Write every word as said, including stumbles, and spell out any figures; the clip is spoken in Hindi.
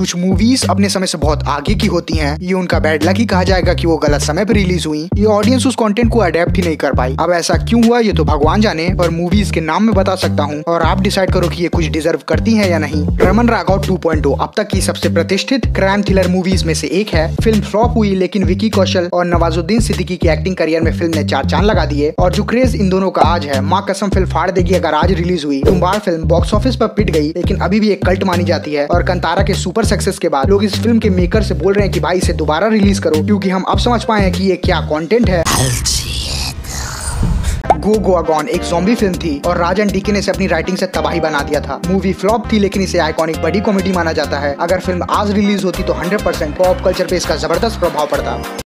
कुछ मूवीज अपने समय से बहुत आगे की होती हैं, ये उनका बैड लक ही कहा जाएगा कि वो गलत समय पर रिलीज हुई। ये ऑडियंस उस कंटेंट को अडेप्ट ही नहीं कर पाई। अब ऐसा क्यों हुआ ये तो भगवान जाने, पर मूवीज के नाम में बता सकता हूँ और आप डिसाइड करो कि ये कुछ डिजर्व करती है या नहीं। Raman Raghav two point O अब तक की सबसे प्रतिष्ठित क्राइम थ्रिलर मूवीज में से एक है। फिल्म फ्लॉप हुई, लेकिन विकी कौशल और नवाजुद्दीन सिद्दीकी की एक्टिंग करियर में फिल्म ने चार चांद लगा दिए और जो क्रेज इन दोनों का आज है, माँ कसम फिल्म फाड़ देगी अगर आज रिलीज हुई। तुम्बाड़ फिल्म बॉक्स ऑफिस पर पिट गई, लेकिन अभी भी एक कल्ट मानी जाती है और कंतारा के सुपर सक्सेस के बाद लोग इस फिल्म के मेकर से बोल रहे हैं कि भाई इसे दोबारा रिलीज करो, क्योंकि हम अब समझ पाए हैं कि ये क्या कंटेंट है। गो गोआ गॉन एक ज़ॉम्बी फिल्म थी और राजन डीके ने इसे अपनी राइटिंग से तबाही बना दिया था। मूवी फ्लॉप थी, लेकिन इसे आइकॉनिक बड़ी कॉमेडी माना जाता है। अगर फिल्म आज रिलीज होती तो हंड्रेड परसेंट पॉप कल्चर पे इसका जबरदस्त प्रभाव पड़ता।